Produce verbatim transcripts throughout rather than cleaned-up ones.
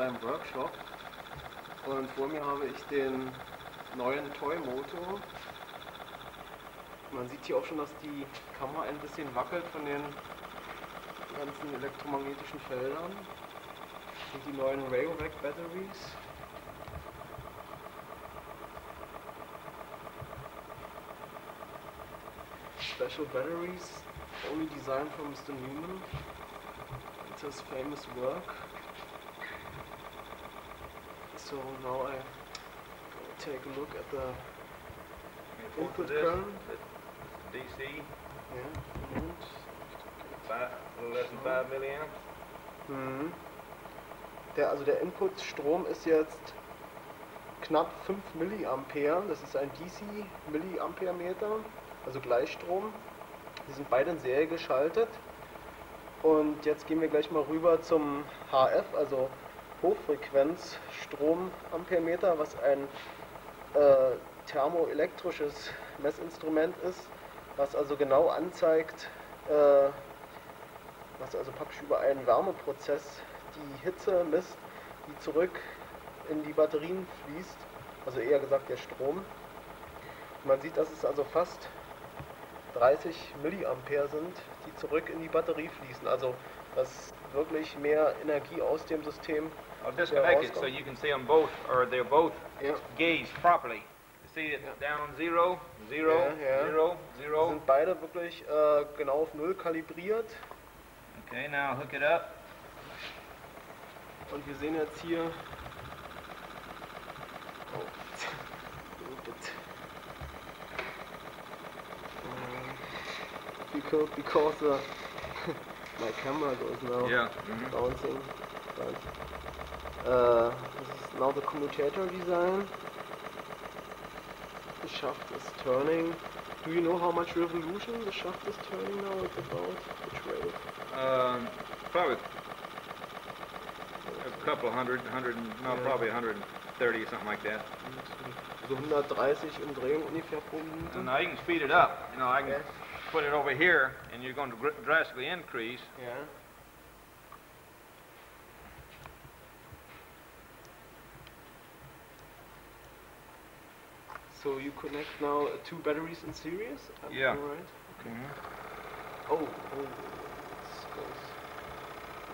seinem Workshop und vor mir habe ich den neuen Toy-Motor. Man sieht hier auch schon, dass die Kamera ein bisschen wackelt von den ganzen elektromagnetischen Feldern. Und die neuen Rayovac Batteries. Special batteries, only designed for Mister Newman. It's his famous work. So now I take a look at the input current. D C. Yeah. And five, a little less than five milliamps. Mhm. Der, also der Inputstrom ist jetzt knapp fünf Milliampere. Das ist ein D C-Milliamperemeter, also Gleichstrom. Die sind beide in Serie geschaltet. Und jetzt gehen wir gleich mal rüber zum H F, also Hochfrequenzstromamperemeter, was ein äh, thermoelektrisches Messinstrument ist, was also genau anzeigt, äh, was also praktisch über einen Wärmeprozess die Hitze misst, die zurück in die Batterien fließt, also eher gesagt der Strom. Man sieht, dass es also fast dreißig Milliampere sind, die zurück in die Batterie fließen. Also dass wirklich mehr Energie aus dem System I'll disconnect it so you can see them both, or they're both yeah. gauged properly. You see it yeah. down zero, zero, yeah, yeah. zero, zero. Sind beide wirklich äh, genau auf Null kalibriert. Okay, now hook it up. Und wir sehen jetzt hier, oh, uh, because, because the, my camera goes now yeah. mm-hmm. bouncing, but uh, this is now the commutator design, the shaft is turning. Do you know how much revolution the shaft is turning now? It's about which way? Um, probably. A couple hundred, hundred, no, yeah. probably one hundred thirty, something like that. So one hundred thirty Umdrehungen ungefähr pro Minute. And I can speed it up. You know, I can yeah. put it over here, and you're going to drastically increase. Yeah. So you connect now two batteries in series. Am yeah. Right. Okay. Mm-hmm. Oh, oh, this goes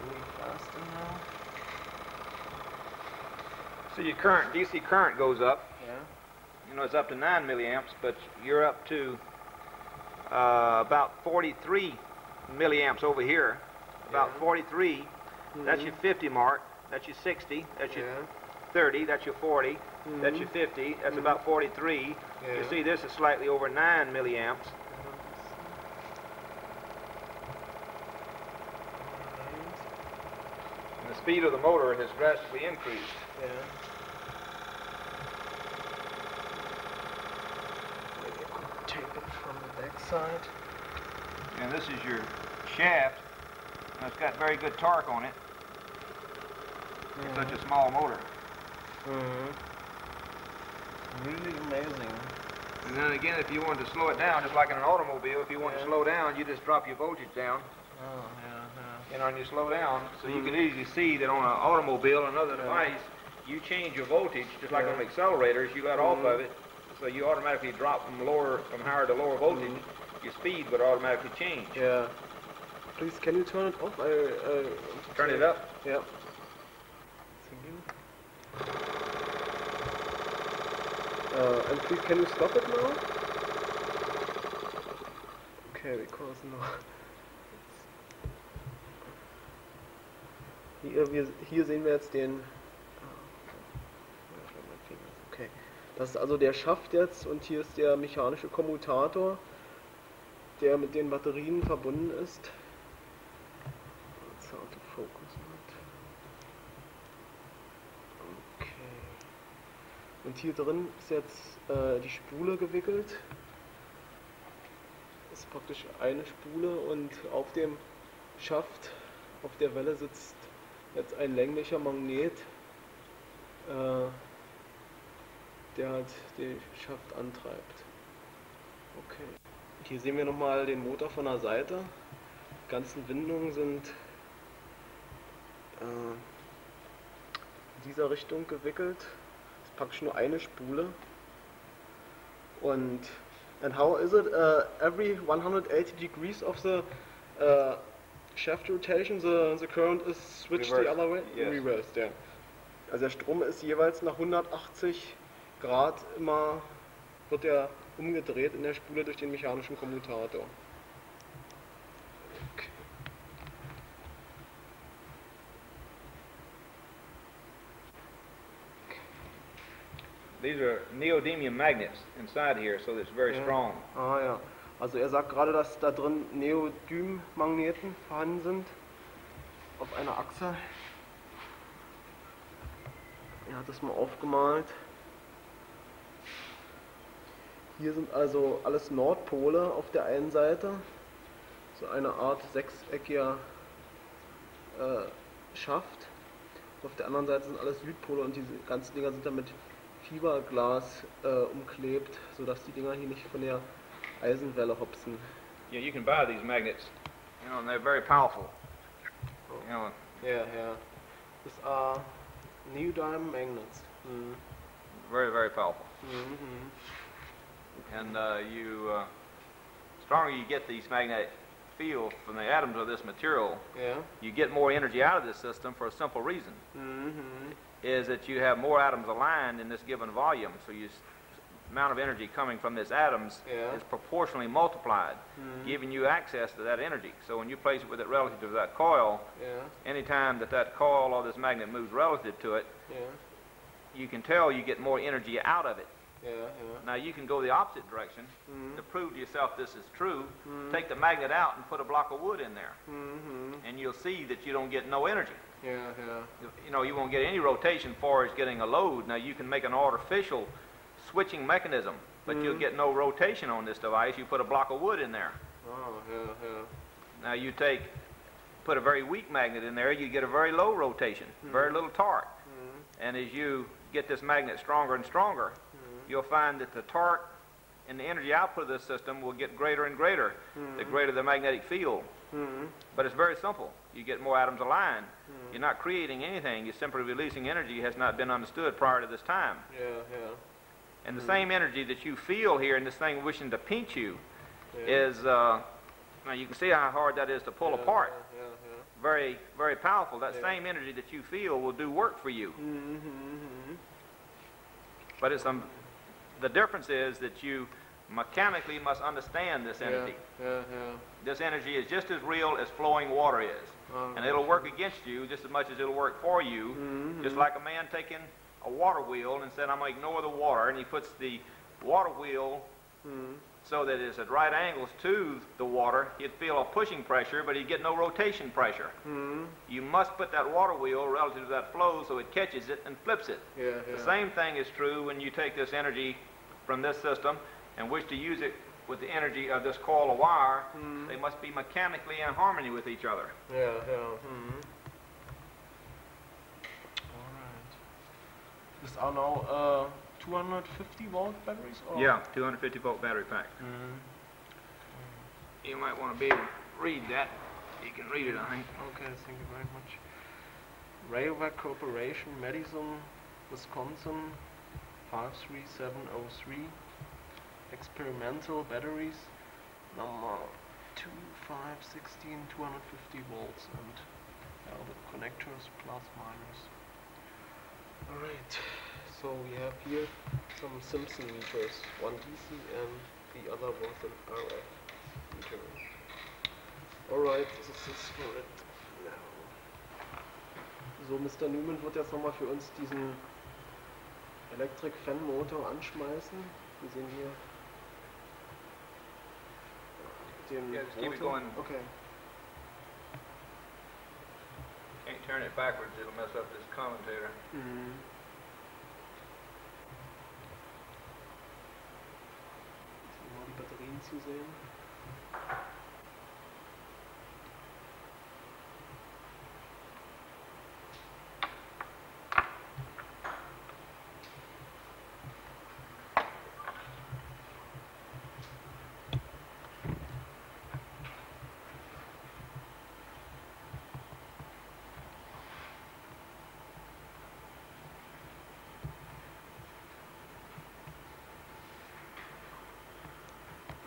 really faster now. So your current, D C current goes up. Yeah. You know, it's up to nine milliamps, but you're up to uh, about forty-three milliamps over here. About yeah. forty-three. Mm-hmm. That's your fifty mark. That's your sixty. That's yeah. your thirty. That's your forty. Mm-hmm. That's your fifty. That's mm-hmm. about forty-three. Yeah. You see, this is slightly over nine milliamps. And the speed of the motor has drastically increased. Yeah. Maybe I could tape it from the back side. And this is your shaft. Now it's got very good torque on it. Mm-hmm. It's such a small motor. Mm-hmm. Really amazing. And then again, if you wanted to slow it down, just like in an automobile, if you wanted yeah. to slow down, you just drop your voltage down. Oh, yeah, yeah. And on your slow down, so mm-hmm. you can easily see that on an automobile or another yeah. device, you change your voltage, just like yeah. on accelerators, you got mm-hmm. off of it, so you automatically drop from lower, from higher to lower voltage, mm-hmm. your speed would automatically change. Yeah. Please, can you turn it off? I, uh, turn it up? Yeah. Uh, and please, can you stop it now? Okay, because now... Hier, wir, hier sehen wir jetzt den... Okay, das ist also der Schaft jetzt und hier ist der mechanische Kommutator, der mit den Batterien verbunden ist. Okay. Und hier drin ist jetzt äh, die Spule gewickelt. Das ist praktisch eine Spule und auf dem Schaft, auf der Welle sitzt jetzt ein länglicher Magnet. Äh, der halt den Schaft antreibt. Okay. Hier sehen wir nochmal den Motor von der Seite. Die ganzen Windungen sind äh, dieser Richtung gewickelt. Das ist praktisch nur eine Spule. Und and how is it? Uh, every one hundred eighty degrees of the uh, shaft rotation, the, the current is switched reverse. The other way? Yes. Reverse, yeah. Also der Strom ist jeweils nach hundertachtzig Grad immer, wird er umgedreht in der Spule durch den mechanischen Kommutator. Okay. These are neodymium magnets inside here, so it's very yeah. strong. Ah ja, also er sagt gerade, dass da drin Neodym-Magneten vorhanden sind auf einer Achse. Er hat das mal aufgemalt. Hier sind also alles Nordpole auf der einen Seite, so eine Art sechseckiger äh, Schaft. Auf der anderen Seite sind alles Südpole und diese ganzen Dinger sind damit Fiberglas äh, umklebt, sodass die Dinger hier nicht von der Eisenwelle hopsen. Yeah, you can buy these magnets. You know, and they're very powerful. You know. Yeah, yeah. These are neodymium magnets. Mm. Very, very powerful. Mm-hmm. And uh, you, uh, stronger you get these magnetic field from the atoms of this material, yeah. you get more energy out of this system for a simple reason. Mm-hmm. Is that you have more atoms aligned in this given volume, so the amount of energy coming from these atoms yeah. is proportionally multiplied, mm-hmm. giving you access to that energy. So when you place it with it relative to that coil, yeah. any time that that coil or this magnet moves relative to it, yeah. you can tell you get more energy out of it. Yeah, yeah. Now you can go the opposite direction mm-hmm. to prove to yourself this is true. Mm-hmm. Take the magnet out and put a block of wood in there, mm-hmm. and you'll see that you don't get no energy. Yeah, yeah. You know, you won't get any rotation for as getting a load. Now you can make an artificial switching mechanism, but mm-hmm. you'll get no rotation on this device. You put a block of wood in there. Oh, yeah, yeah. Now you take, put a very weak magnet in there, you get a very low rotation, mm-hmm. very little torque. Mm-hmm. And as you get this magnet stronger and stronger, you'll find that the torque and the energy output of this system will get greater and greater, mm-hmm. the greater the magnetic field. Mm-hmm. But it's very simple. You get more atoms aligned. Mm-hmm. You're not creating anything. You're simply releasing energy that has not been understood prior to this time. Yeah, yeah. And mm-hmm. the same energy that you feel here in this thing wishing to pinch you yeah. is, uh, now you can see how hard that is to pull yeah, apart. Yeah, yeah, yeah. Very, very powerful. That yeah. same energy that you feel will do work for you. Mm-hmm. But it's some. The difference is that you mechanically must understand this energy. Yeah, yeah, yeah. This energy is just as real as flowing water is. Oh, and it'll work against you just as much as it'll work for you. Mm-hmm. Just like a man taking a water wheel and said, I'm going to ignore the water, and he puts the water wheel mm-hmm. so that it's at right angles to the water. He'd feel a pushing pressure, but he'd get no rotation pressure. Mm-hmm. You must put that water wheel relative to that flow so it catches it and flips it. Yeah, yeah. The same thing is true when you take this energy from this system and wish to use it with the energy of this coil of wire. Mm-hmm. They must be mechanically in harmony with each other. Yeah, yeah. Mm-hmm. All right. These are now uh, two hundred fifty volt batteries? Or? Yeah, two hundred fifty volt battery pack. Mm-hmm. You might want to be able to read that. You can read it, I think. Okay, thank you very much. Rayovac Corporation, Madison, Wisconsin, five three seven oh three. Experimental batteries, number two five one six, two hundred fifty volts, and uh, with connectors, plus, minus. All right. So we have here some Simpson meters, one D C and the other was an R F meter. Alright, this is for it now. So, Mister Newman wird jetzt nochmal für uns diesen Electric Fan Motor anschmeißen. Wir sehen hier den yeah, just keep it going. Okay. Can't turn it backwards, it'll mess up this commutator. Mm-hmm. Batterien zu sehen.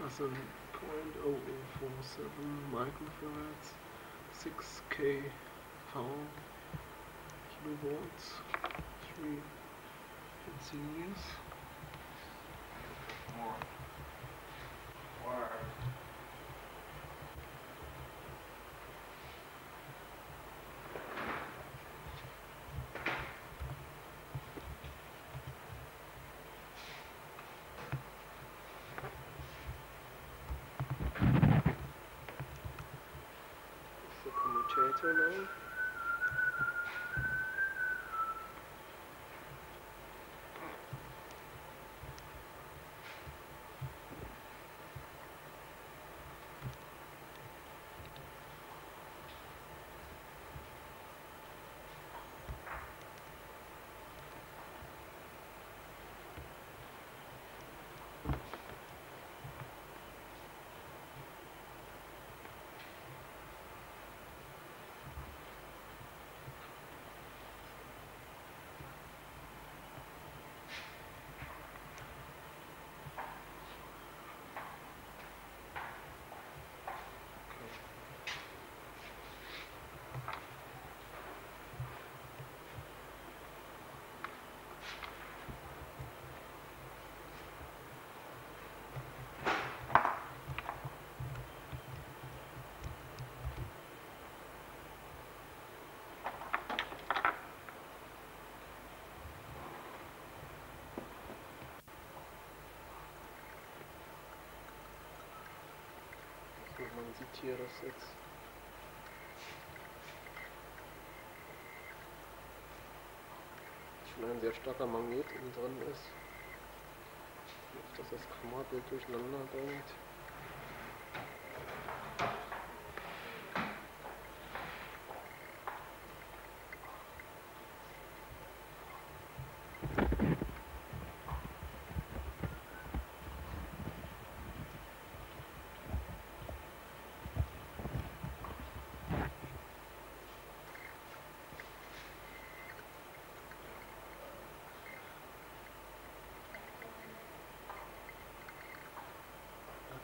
seven point zero zero four seven microfarads, six K pound, kilovolts, three engineers. More. More. Now. Man sieht hier das jetzt. Schon ein sehr starker Magnet innen drin ist. Ich hoffe, dass das Kamerabild durcheinander bringt.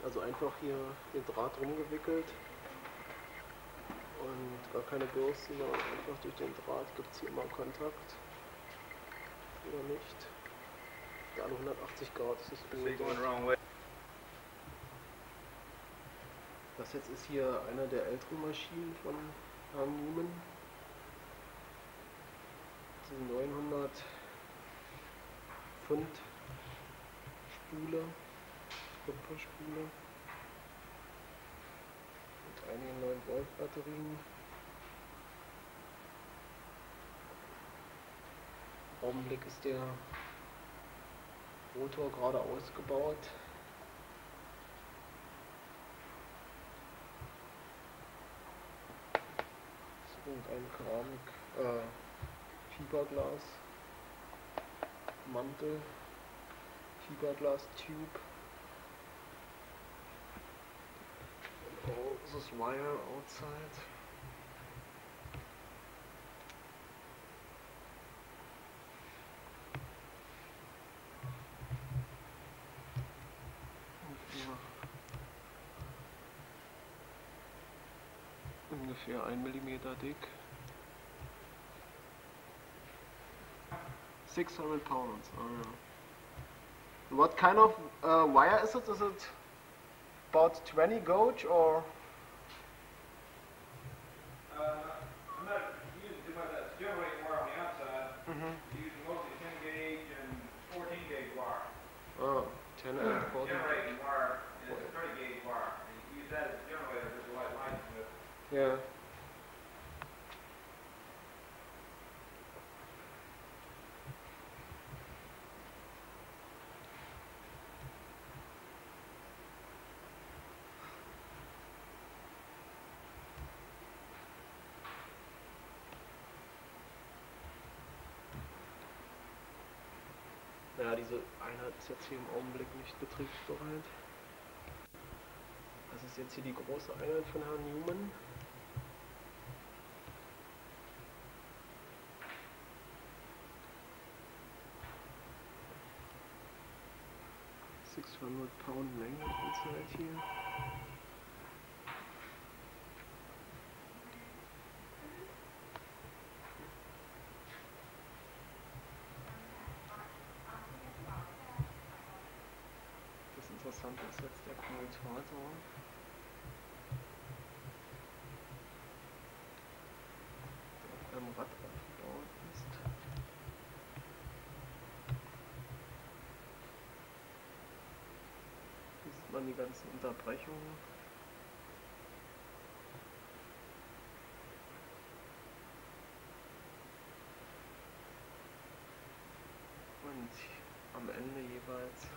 Also einfach hier den Draht rumgewickelt und gar keine Bürsten, sondern einfach durch den Draht gibt es hier immer Kontakt. Oder nicht? Ja, hundertachtzig Grad ist es gut. Das jetzt ist hier einer der älteren Maschinen von Herrn Newman. Diese neunhundert Pfund Spule. Pumperspule mit einigen neun Volt Batterien. Im Augenblick ist der Rotor gerade ausgebaut. Das ist irgendein Keramik, äh, Fiberglas, Mantel, Fiberglas Tube. This is wire outside. Ungefähr ein Millimeter dick. six hundred pounds. Oh, yeah. What kind of uh, wire is it? Is it about twenty gauge or? Yeah. Naja, diese Einheit ist jetzt hier im Augenblick nicht betriebsbereit. Das ist jetzt hier die große Einheit von Herrn Newman. six hundred pound magnet inside here. Das Interessante ist jetzt der Commutator. Der auf einem Rad aufgebaut ist. Die ganzen Unterbrechungen. Und am Ende jeweils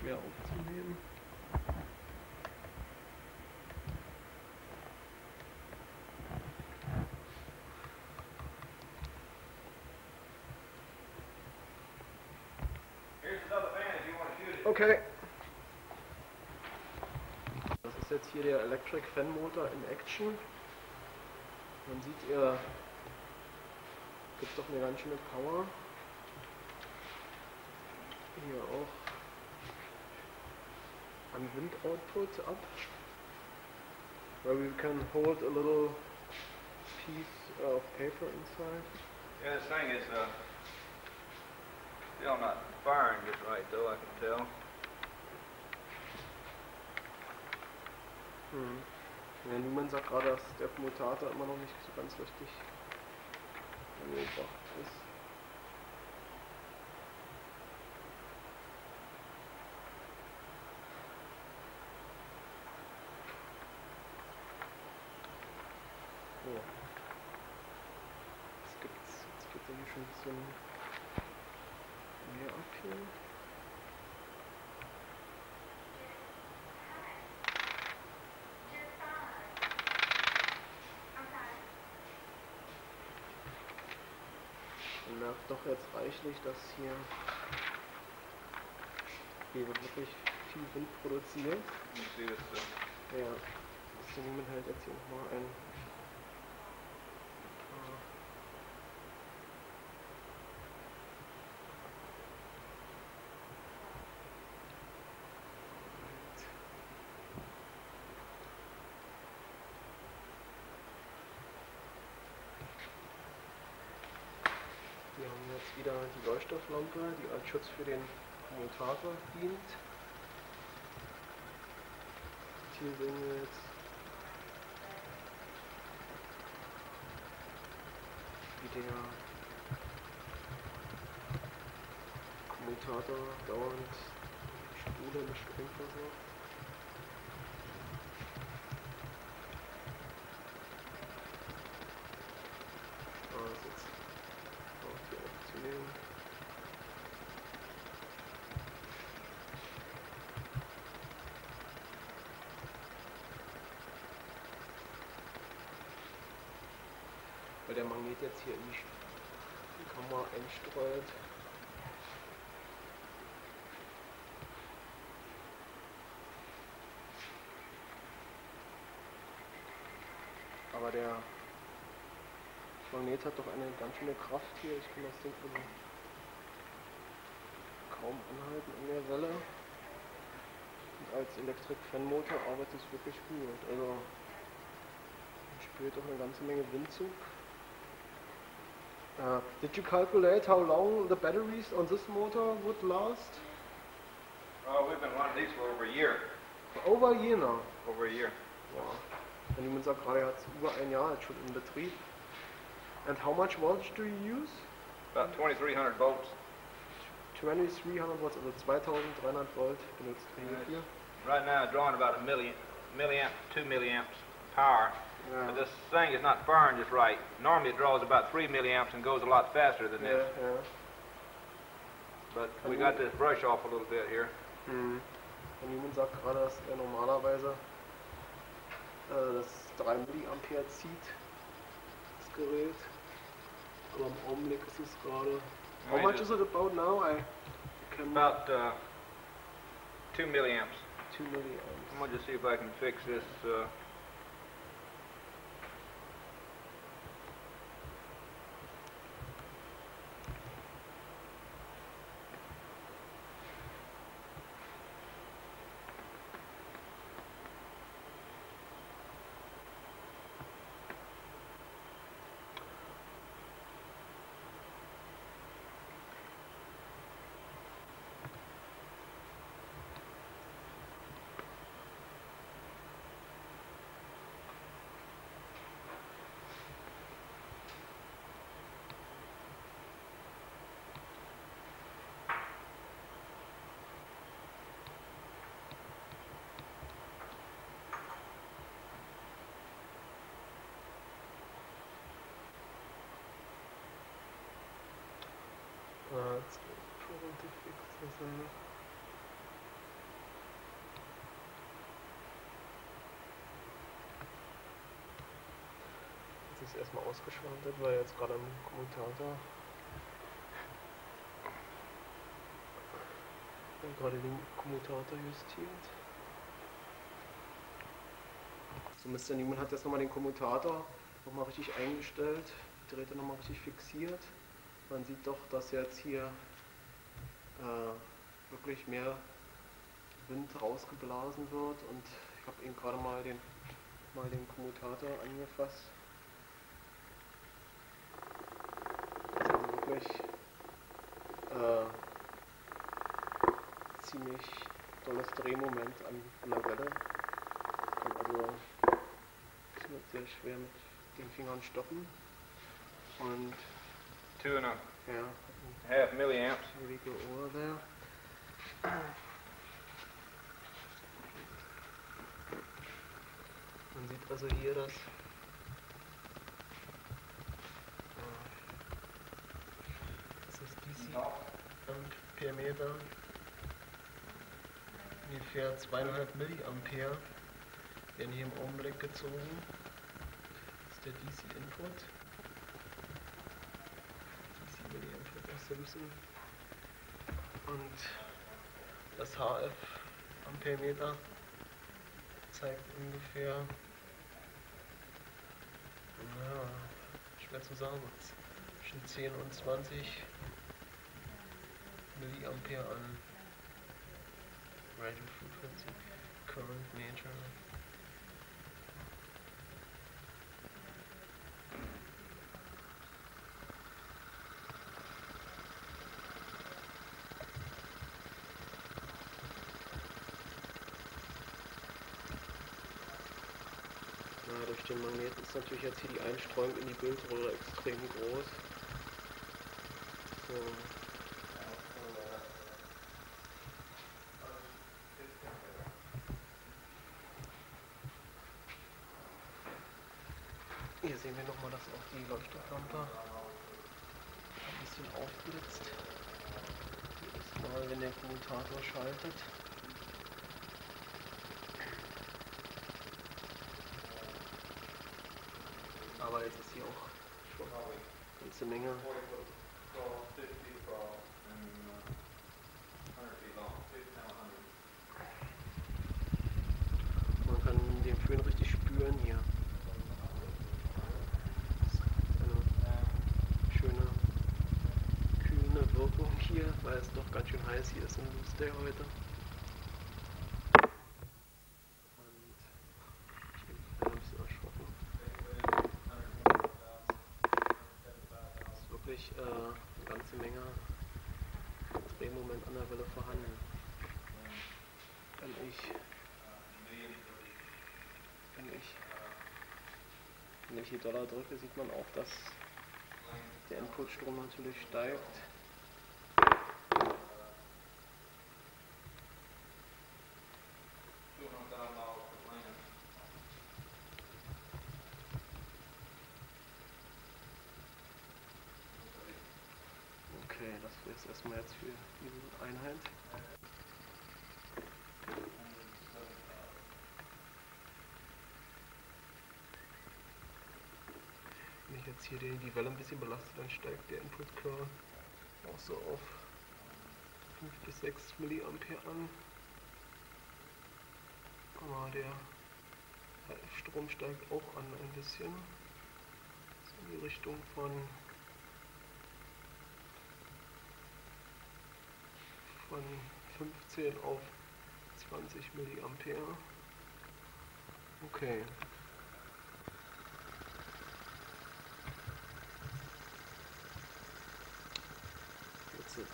schwer aufzunehmen. Okay. Das ist jetzt hier der Electric Fan Motor in Action. Man sieht, er gibt doch eine ganz schöne Power. Hier auch and wind output up, where we can hold a little piece of paper inside. Yeah, this thing is uh, still not firing just right though, I can tell. Hm. Ja, Newman sagt gerade, dass der Commutator immer noch nicht so ganz richtig angebracht ist. Schon ein bisschen mehr ab hier. Man merkt doch jetzt reichlich, dass hier hier wirklich viel Wind produziert. Ich sehe das ja. Ja, das nehmen wir halt jetzt hier nochmal ein. Wieder die Leuchtstofflampe, die als Schutz für den Commutator dient. Hier sehen wir jetzt wie der Commutator dauernd Spule mit Strom versorgt. Weil der Magnet jetzt hier in die Kamera einstreut. Aber der Magnet hat doch eine ganz schöne Kraft hier. Ich kann das Ding immer kaum anhalten in der Welle. Und als Elektrik-Fan-Motor arbeitet es wirklich gut. Also man spürt doch eine ganze Menge Windzug. Uh, did you calculate how long the batteries on this motor would last? Oh, we've been running these for over a year. For over a year now? Over a year. Wow. And Newman sagt gerade, er hat es über ein Jahr schon in Betrieb. And how much voltage do you use? About twenty-three hundred volts. twenty-three hundred volts, also zweitausenddreihundert Volt benutzt uh, hier. Right now, drawing about a million, milliamp, two milliamps power. Yeah. But this thing is not firing just right. Normally it draws about three milliamps and goes a lot faster than yeah, this. Yeah. But we got this brush off a little bit here. Mhm. Der Newman sagt gerade, dass er normalerweise äh, das drei Milliampere zieht, das Gerät. Aber im Augenblick ist es gerade... How much is it about now? I can... About uh, two milliamps. two milliamps. I'm going to see if I can fix this. Uh... Uh, it's probably to fix this one. Jetzt ist erstmal ausgeschaltet, weil jetzt gerade im Kommutator gerade den Kommutator justiert. So, Mister Newman hat jetzt nochmal den Kommutator nochmal richtig eingestellt, die Drähte nochmal richtig fixiert. Man sieht doch, dass jetzt hier äh, wirklich mehr Wind rausgeblasen wird, und ich habe eben gerade mal den, mal den Kommutator angefasst. Also wirklich äh, ziemlich tolles Drehmoment an der Welle. Also es wird sehr schwer mit den Fingern stoppen. Und Two and a yeah. half milliamps. Here we go over there. Man sieht also hier, dass das ist D C Ampere Meter, ungefähr zweieinhalb Milliampere werden hier im Augenblick gezogen. Das ist der D C Input. Simpson. Und das H F Amperemeter zeigt ungefähr, naja, schwer zu sagen, zwischen zehn und zwanzig Milliampere an Radial Frequency Current Nature. Durch den Magneten ist natürlich jetzt hier die Einstreuung in die Bildröhre extrem groß. So. Hier sehen wir nochmal, dass auch die Leuchtstofflampe ein bisschen aufblitzt. Jedes Mal, wenn der Kommutator schaltet. Aber jetzt ist hier auch schon eine ganze Menge. Man kann den Föhn richtig spüren hier. Das ist eine schöne, kühlende Wirkung hier, weil es doch ganz schön heiß hier ist in Lucedale heute. Eine ganze Menge Drehmoment an der Welle vorhanden. Wenn ich, wenn ich, wenn ich die Dollar drücke, sieht man auch, dass der Inputstrom natürlich steigt. Okay, das wäre es erstmal jetzt für diese Einheit. hier die, die Welle ein bisschen belastet, dann steigt der Input-Current auch so auf fünf bis sechs Milliampere an. Aber der Strom steigt auch an ein bisschen. In die Richtung von von fünfzehn auf zwanzig Milliampere. Okay. That's it.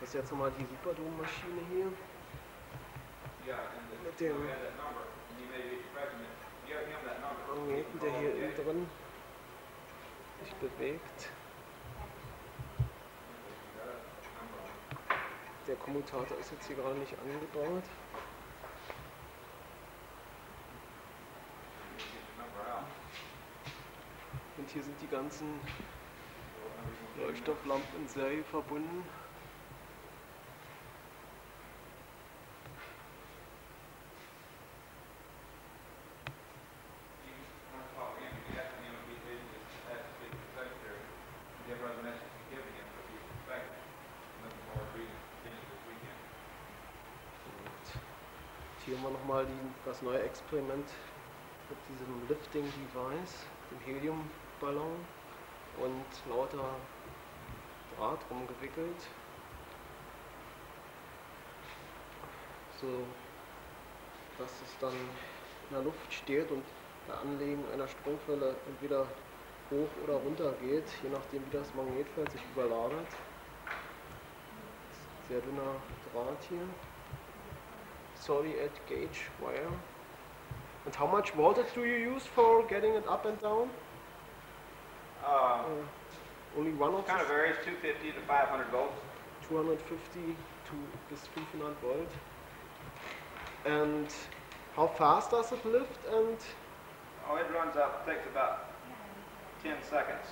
Das ist jetzt nochmal die Superdome-Maschine hier. Mit dem Magneten, der hier innen drin sich bewegt. Der Kommutator ist jetzt hier gerade nicht angebaut. Und hier sind die ganzen Leuchtstofflampen in Serie verbunden. Hier haben wir nochmal das neue Experiment mit diesem Lifting Device, dem Heliumballon und lauter Draht rumgewickelt. So dass es dann in der Luft steht und bei Anlegen einer Stromquelle entweder hoch oder runter geht, je nachdem wie das Magnetfeld sich überlagert. Sehr dünner Draht hier. Solid gauge wire. And how much voltage do you use for getting it up and down? Uh, uh, only one of kind of varies, two hundred fifty to five hundred volts. two hundred fifty to five hundred volt. And how fast does it lift? And oh, it runs up. Takes about ten seconds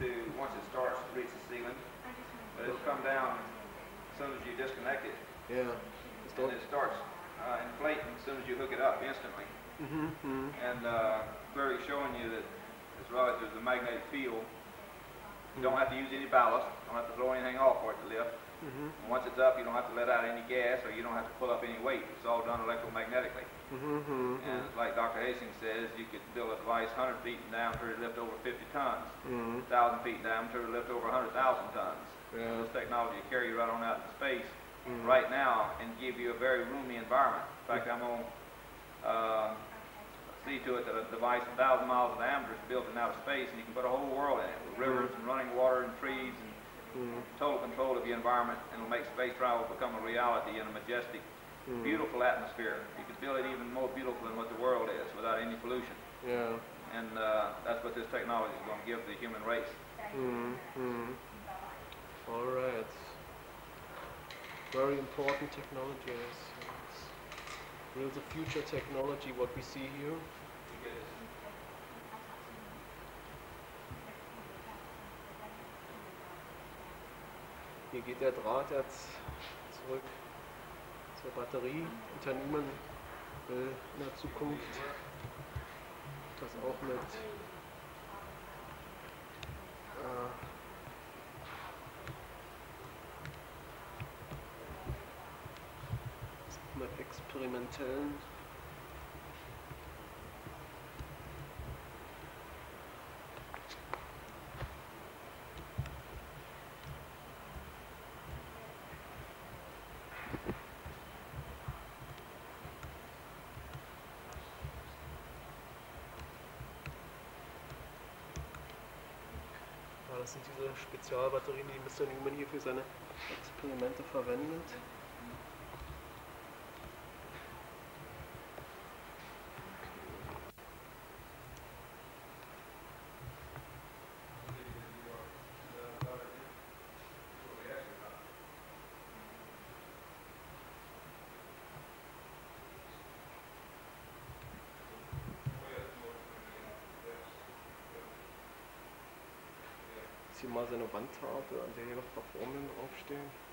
to once it starts to reach the ceiling, but it'll come down as soon as you disconnect it. Yeah. And it starts uh, inflating as soon as you hook it up instantly. Mm-hmm, mm-hmm. And uh, Clearly showing you that as well as there's a magnetic field, you don't have to use any ballast, you don't have to throw anything off for it to lift. Mm-hmm. And once it's up, you don't have to let out any gas or you don't have to pull up any weight. It's all done electromagnetically. Mm-hmm, and mm-hmm. Like Doctor Hastings says, you could build a device one hundred feet in diameter to lift over fifty tons, mm-hmm. one thousand feet in diameter to lift over one hundred thousand tons. Yeah. This technology will carry you right on out into space. Mm-hmm. Right now and give you a very roomy environment. In fact, I'm going to uh, see to it that a device a thousand miles in diameter is built in outer space and you can put a whole world in it with rivers and running water and trees and mm-hmm. total control of your environment, and it'll make space travel become a reality in a majestic, mm-hmm. beautiful atmosphere. You could build it even more beautiful than what the world is without any pollution. Yeah. And uh, that's what this technology is going to give the human race. Mm-hmm. All right. Very important technology. It's really the future technology, what we see here. Hier geht der Draht jetzt zurück zur Batterie. Unternehmen will in der Zukunft das auch mit äh, mit experimentellen ja, das sind diese Spezialbatterien, die Mister Newman hier für seine Experimente verwendet. Hier mal seine Wandtafel, an der hier noch Performen draufstehen.